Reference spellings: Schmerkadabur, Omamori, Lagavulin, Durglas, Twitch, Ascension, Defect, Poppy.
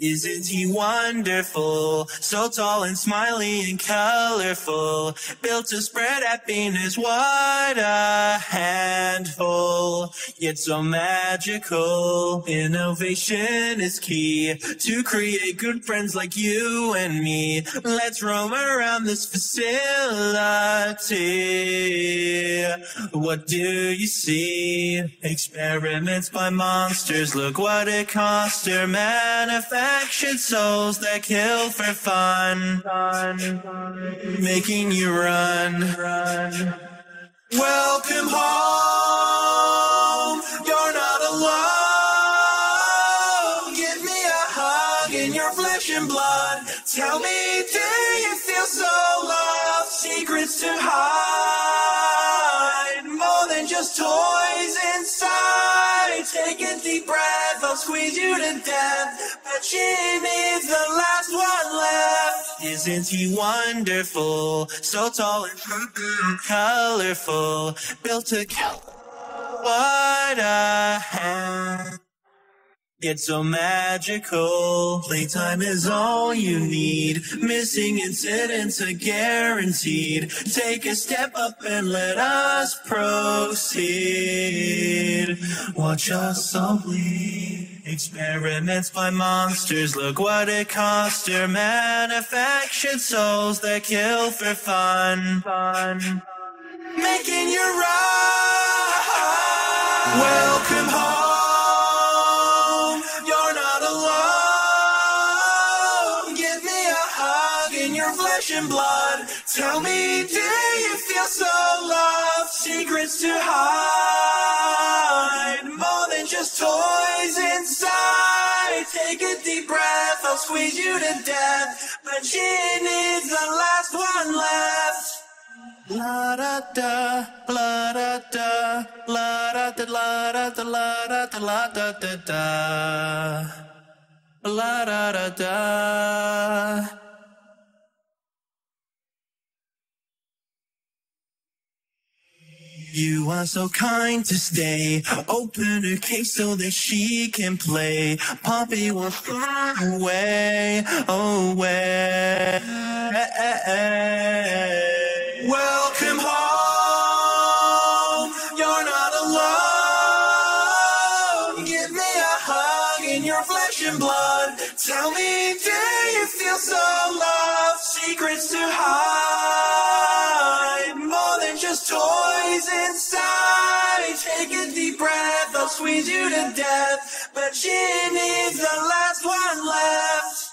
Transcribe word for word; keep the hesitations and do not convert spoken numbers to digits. Isn't he wonderful? So tall and smiley and colorful, built to spread happiness, what a handful, yet so magical. Innovation is key to create good friends like you and me. Let's roam around this facility. What do you see? Experiments by monsters, look what it costs to manifest. Action souls that kill for fun, making you run. Welcome home, you're not alone. Give me a hug in your flesh and blood. Tell me, do you feel so loved? Secrets to hide, more than just toys inside. Take a deep breath, I'll squeeze you to death. Jimmy's the last one left. Isn't he wonderful? So tall and happy and colorful, built to kill. What a hand. It's so magical. Playtime is all you need. Missing incidents are guaranteed. Take a step up and let us proceed. Watch us all bleed. Experiments by monsters. Look what it costs to manufacture souls that kill for fun. Fun. Making you run. Welcome home. Blood. Tell me, do you feel so loved? Secrets to hide, more than just toys inside. Take a deep breath, I'll squeeze you to death, but she needs the last one left. La da da, la da da, la da da, la da da, la da da, la da da da, la da da da. You are so kind to stay. Open her case so that she can play. Poppy will fly away, away. Welcome home, you're not alone. Give me a hug in your flesh and blood. Tell me, do you feel so loved? Secrets to hide, more than just toys inside. Take a deep breath, I'll squeeze you to death, but she needs the last one left.